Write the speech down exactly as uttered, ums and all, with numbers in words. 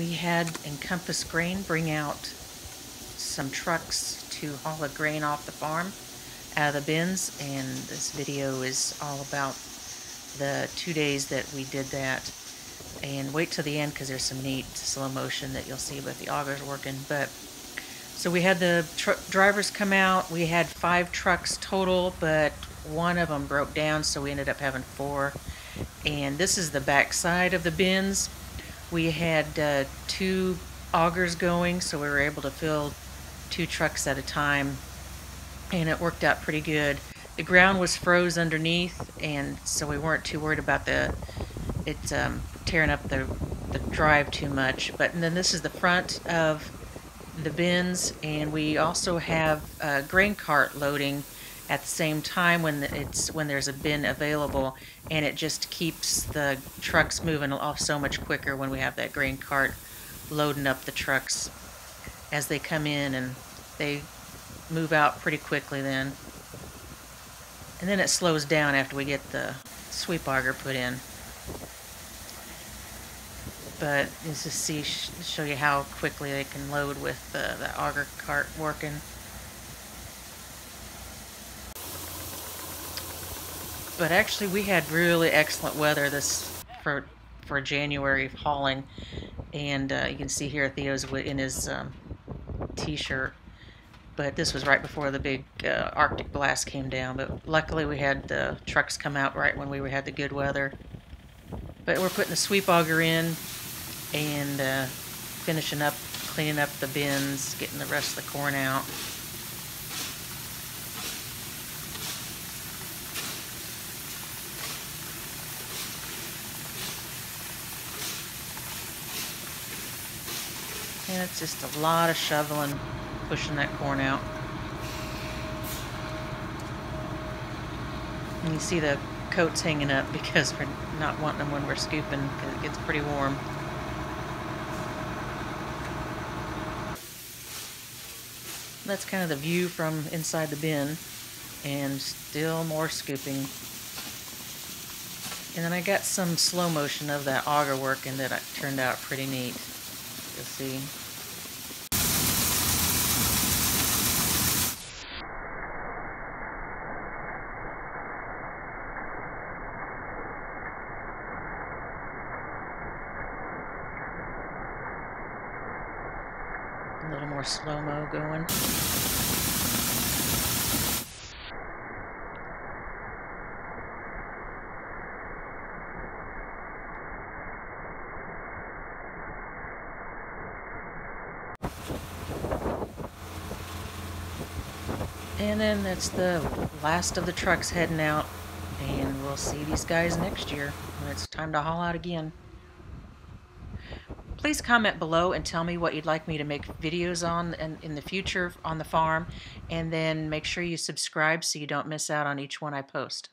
we had Encompass Grain bring out some trucks to haul a grain off the farm out of the bins, and this video is all about the two days that we did that. And wait till the end because there's some neat slow motion that you'll see with the augers working. But so we had the tr drivers come out. We had five trucks total, but one of them broke down, so we ended up having four. And this is the back side of the bins. We had uh, two augers going, so we were able to fill two trucks at a time, and it worked out pretty good. The ground was froze underneath, and so we weren't too worried about the it um, tearing up the, the drive too much. But and then this is the front of the bins, and we also have a grain cart loading at the same time when it's when there's a bin available, and it just keeps the trucks moving off so much quicker when we have that grain cart loading up the trucks as they come in, and they move out pretty quickly then. And then it slows down after we get the sweep auger put in. But just to see, show you how quickly they can load with the, the auger cart working. But actually we had really excellent weather this for for January hauling, and uh, you can see here Theo's in his um, t-shirt, but this was right before the big uh, Arctic blast came down. But luckily we had the trucks come out right when we had the good weather. But we're putting the sweep auger in and uh, finishing up cleaning up the bins, getting the rest of the corn out. And it's just a lot of shoveling, pushing that corn out. And you see the coats hanging up because we're not wanting them when we're scooping because it gets pretty warm. That's kind of the view from inside the bin, and still more scooping. And then I got some slow motion of that auger work, and that turned out pretty neat. You'll see. A little more slow-mo going. And then that's the last of the trucks heading out, and we'll see these guys next year when it's time to haul out again. Please comment below and tell me what you'd like me to make videos on in, in the future on the farm, and then make sure you subscribe so you don't miss out on each one I post.